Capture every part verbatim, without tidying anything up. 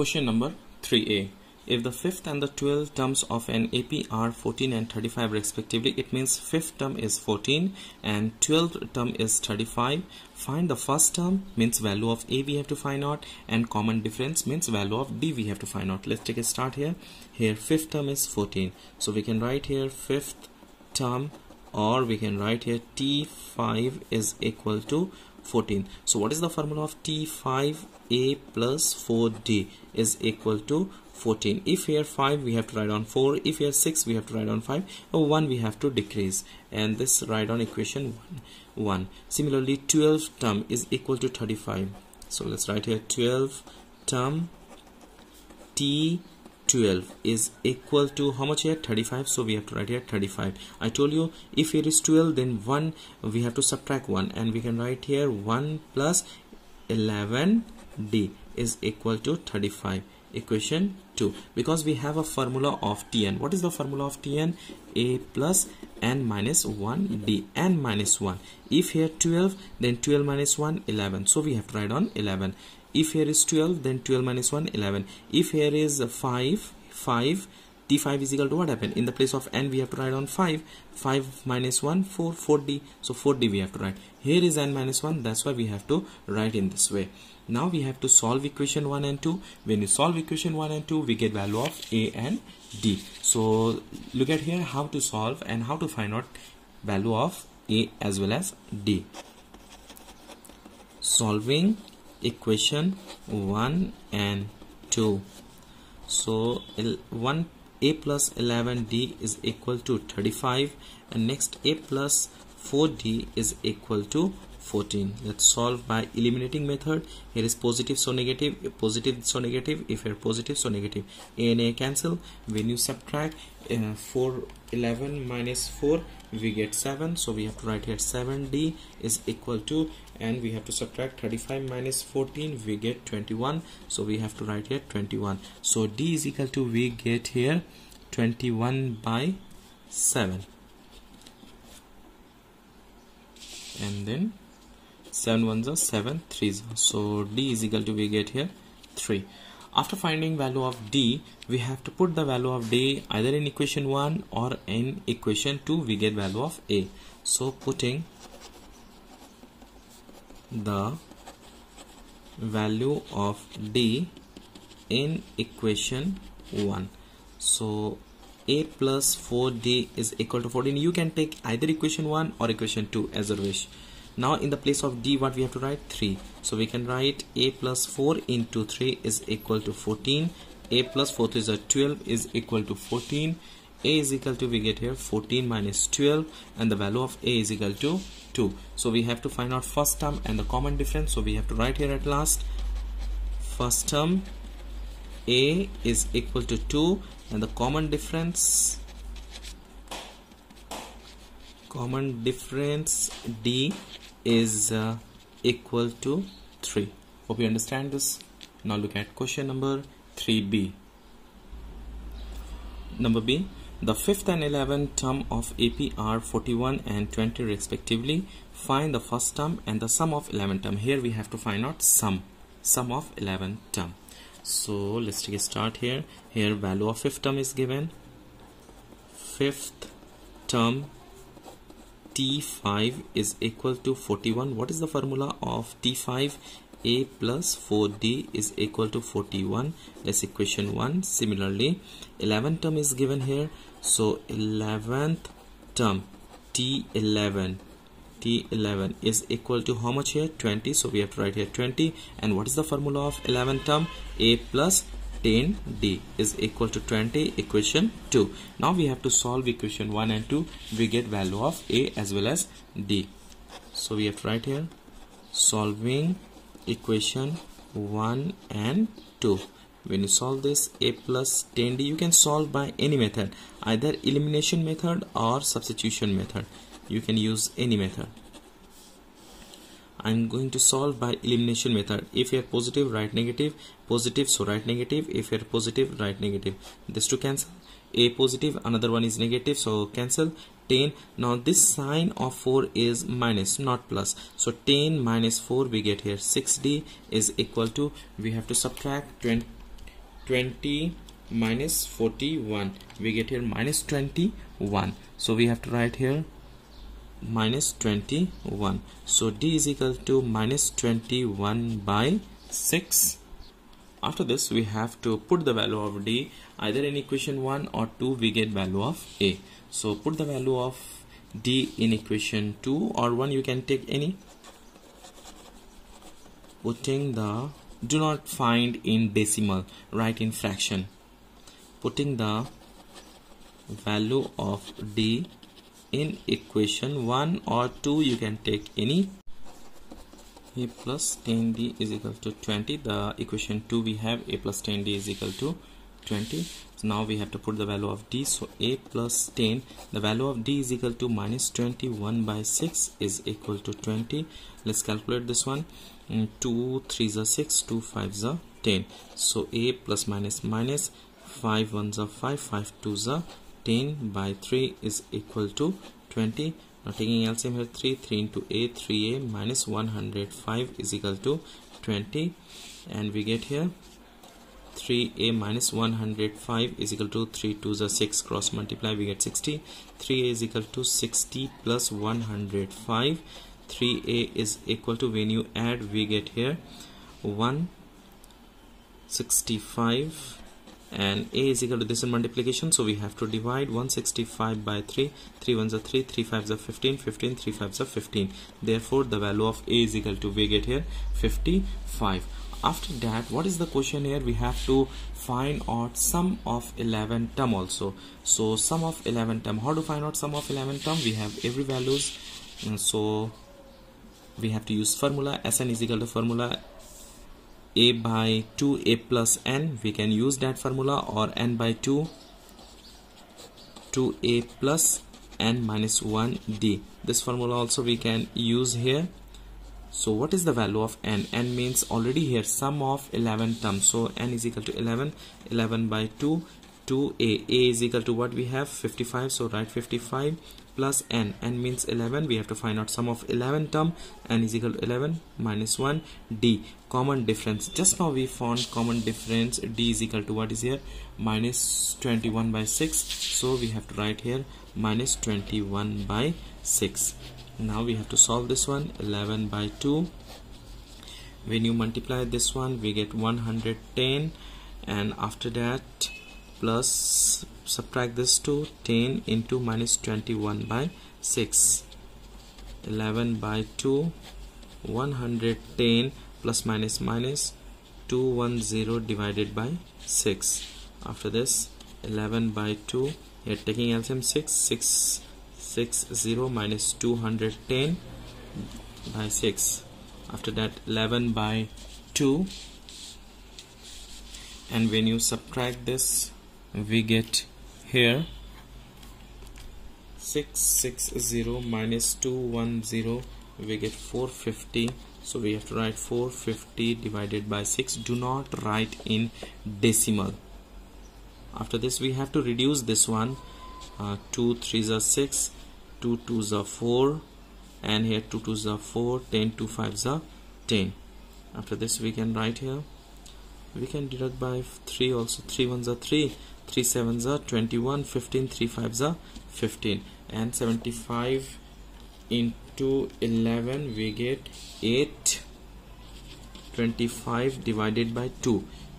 Question number three A. If the fifth and the twelfth terms of an A P are fourteen and thirty-five respectively, it means fifth term is fourteen and twelfth term is thirty-five. Find the first term, means value of A we have to find out, and common difference means value of D we have to find out. Let's take a start here. Here fifth term is fourteen. So we can write here fifth term, or we can write here T five is equal to fourteen. So what is the formula of T five A plus four D is equal to fourteen. If here five we have to write on four, if here six we have to write on five, or one we have to decrease, and this write on equation one. Similarly twelfth term is equal to thirty-five. So let's write here twelfth term T twelve is equal to how much here? thirty-five. So we have to write here thirty-five. I told you if here is twelve, then one we have to subtract one, and we can write here one plus eleven D is equal to thirty-five. Equation two, because we have a formula of T N. What is the formula of T N? A plus n minus one D. N minus one. If here twelve, then twelve minus one, eleven. So we have to write on eleven. If here is twelve, then twelve minus one, eleven. If here is five, five, T five is equal to what happened? In the place of n, we have to write on five. five minus one, four, four D. So four D we have to write. Here is n minus one. That's why we have to write in this way. Now we have to solve equation one and two. When you solve equation one and two, we get value of A and D. So look at here how to solve and how to find out value of A as well as D. Solving equation one and two. So one A plus eleven D is equal to thirty-five, and next A plus four D is equal to fourteen. Let's solve by eliminating method. Here is positive, so negative, positive, so negative. If here positive, so negative. A and A cancel. When you subtract uh, four, eleven minus four, we get seven. So we have to write here seven D is equal to, and we have to subtract thirty-five minus fourteen, we get twenty-one. So we have to write here twenty-one. So D is equal to, we get here twenty-one by seven, and then seven ones are seven, threes. So D is equal to, we get here three. After finding value of D, we have to put the value of D either in equation one or in equation two. We get value of A. So putting the value of D in equation one. So A plus four D is equal to fourteen. You can take either equation one or equation two as you wish. Now in the place of D, what we have to write? three. So we can write A plus four into three is equal to fourteen. A plus four is twelve is equal to fourteen. A is equal to, we get here fourteen minus twelve, and the value of A is equal to two. So we have to find out first term and the common difference. So we have to write here at last. First term A is equal to two, and the common difference common difference D is uh, equal to three. Hope you understand this. Now look at question number three B. Number B, the fifth and eleventh term of A P are forty-one and twenty respectively. Find the first term and the sum of eleventh term. Here we have to find out sum sum of eleventh term. So let's take a start here. Here value of fifth term is given. Fifth term T five is equal to forty-one. What is the formula of T five? A plus four D is equal to forty-one. That's equation one. Similarly, eleventh term is given here. So eleventh term T eleven. T eleven is equal to how much here? twenty. So we have to write here twenty. And what is the formula of eleventh term? A plus ten D is equal to twenty. Equation two. Now we have to solve equation one and two. We get value of A as well as D. So we have to write here solving equation one and two. When you solve this, A plus ten D, you can solve by any method, either elimination method or substitution method. You can use any method. I'm going to solve by elimination method. If you're positive, write negative. Positive, so write negative. If you're positive, write negative. This to cancel. A positive, another one is negative, so cancel. ten. Now this sign of four is minus, not plus. So ten minus four, we get here six D is equal to, we have to subtract twenty minus forty-one, we get here minus twenty-one. So we have to write here minus twenty-one. So D is equal to minus twenty-one by six. After this, we have to put the value of D either in equation one or two, we get value of A. So put the value of D in equation two or one, you can take any. Putting the, do not find in decimal, write in fraction. Putting the value of D in equation one or two, you can take any. A plus ten D is equal to twenty. The equation two we have A plus ten D is equal to twenty. So now we have to put the value of D. So A plus ten, the value of D is equal to minus twenty-one by six is equal to twenty. Let's calculate this one. two threes are six, two fives are ten. So A plus minus minus, five ones are five, five twos are ten by three is equal to twenty. Now taking L C M here, three, three into A, three A minus one hundred five is equal to twenty, and we get here three A minus one hundred five is equal to three twos are six, cross multiply we get sixty. three A is equal to sixty plus one hundred five. three A is equal to, when you add we get here one hundred sixty-five, and A is equal to this in multiplication, so we have to divide one hundred sixty-five by three. three ones are three, three fives are fifteen, fifteen, three fives are fifteen. Therefore the value of A is equal to, we get here fifty-five. After that, what is the question here? We have to find out sum of eleven term also. So sum of eleven term, how to find out sum of eleven term? We have every values, and so we have to use formula. Sn is equal to formula A by two, A plus N, we can use that formula, or N by two, two A plus N minus one D. This formula also we can use here. So what is the value of N? N means already here sum of eleven terms. So N is equal to eleven, eleven by two, two A. A is equal to what we have? fifty-five. So write fifty-five plus N. N means eleven. We have to find out sum of eleven term. N is equal to eleven minus one. D. Common difference. Just now we found common difference. D is equal to what is here? Minus twenty-one by six. So we have to write here minus twenty-one by six. Now we have to solve this one. eleven by two. When you multiply this one, we get one hundred ten. And after that, plus subtract this to ten into minus twenty-one by six. eleven by two, one hundred ten plus minus minus two hundred ten divided by six. After this, eleven by two, here taking L C M six, six, six, zero minus two hundred ten by six. After that, eleven by two, and when you subtract this, we get here six hundred sixty minus two hundred ten, we get four hundred fifty. So we have to write four hundred fifty divided by six. Do not write in decimal. After this, we have to reduce this one. uh, two threes are six, two twos are four, and here two twos are four, ten, two fives are ten. After this, we can write here, we can deduct by three also. three ones are three, three sevens are twenty-one, fifteen, three fives are fifteen, and seventy-five into eleven we get eight. twenty-five divided by two,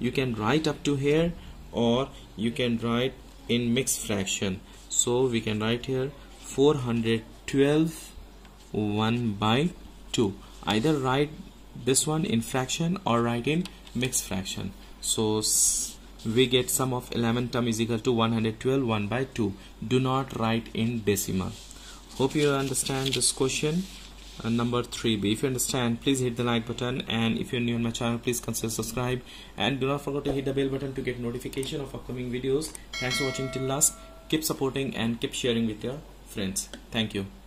you can write up to here or you can write in mixed fraction. So we can write here four hundred twelve one by two. Either write this one in fraction or write in mixed fraction. So we get sum of eleven term is equal to one hundred twelve one by two. Do not write in decimal. Hope you understand this question uh, number three B. If you understand, please hit the like button, and if you're new on my channel, please consider subscribe, and do not forget to hit the bell button to get notification of upcoming videos. Thanks for watching till last. Keep supporting and keep sharing with your friends. Thank you.